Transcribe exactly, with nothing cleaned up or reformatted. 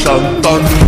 Shut up.